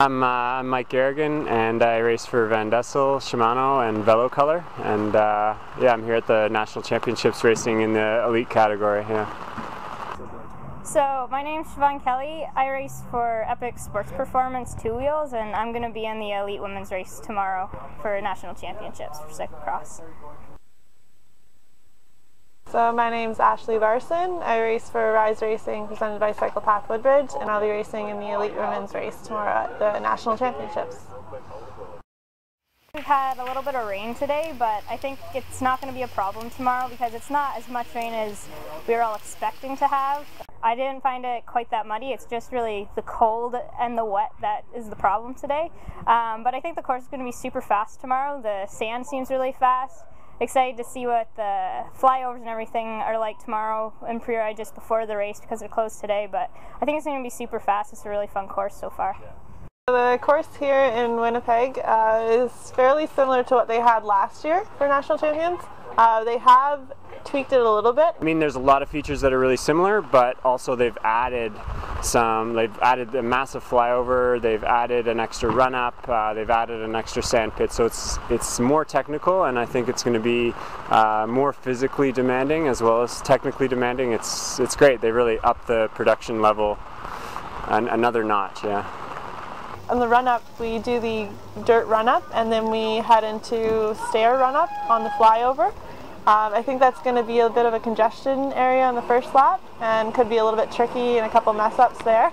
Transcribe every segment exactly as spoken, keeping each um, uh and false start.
I'm, uh, I'm Mike Garrigan, and I race for Van Dessel, Shimano, and Velo Color. And uh, yeah, I'm here at the National Championships racing in the elite category. Yeah. So my name's Siobhan Kelly. I race for Epic Sports Performance Two Wheels, and I'm going to be in the elite women's race tomorrow for National Championships for cyclocross. So my name's Ashley Barson. I race for RISE Racing presented by Cycle Path Woodbridge, and I'll be racing in the elite women's race tomorrow at the National Championships. We've had a little bit of rain today, but I think it's not going to be a problem tomorrow because it's not as much rain as we were all expecting to have. I didn't find it quite that muddy. It's just really the cold and the wet that is the problem today. Um, but I think the course is going to be super fast tomorrow. The sand seems really fast. Excited to see what the flyovers and everything are like tomorrow in pre-ride just before the race because they're closed today, but I think it's going to be super fast. It's a really fun course so far. The course here in Winnipeg uh, is fairly similar to what they had last year for National Champions. Uh, they have tweaked it a little bit. I mean, there's a lot of features that are really similar, but also they've added some, they've added a massive flyover, they've added an extra run-up, uh, they've added an extra sand pit, so it's, it's more technical, and I think it's going to be uh, more physically demanding as well as technically demanding. It's, it's great. They really upped the production level an, another notch, yeah. On the run-up, we do the dirt run-up, and then we head into stair run-up on the flyover. Um, I think that's going to be a bit of a congestion area on the first lap, and could be a little bit tricky and a couple mess-ups there.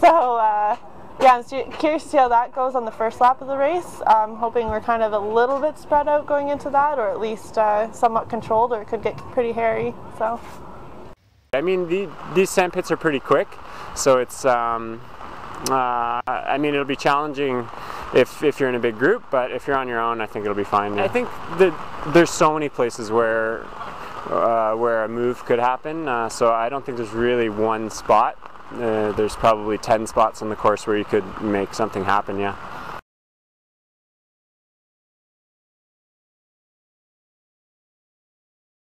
So uh, yeah, I'm curious to see how that goes on the first lap of the race. I'm hoping we're kind of a little bit spread out going into that, or at least uh, somewhat controlled, or it could get pretty hairy. So I mean, the, these sand pits are pretty quick, so it's. Um Uh, I mean, it'll be challenging if, if you're in a big group, but if you're on your own, I think it'll be fine. Yeah. I think that there's so many places where uh, where a move could happen, uh, so I don't think there's really one spot. Uh, there's probably ten spots on the course where you could make something happen, yeah.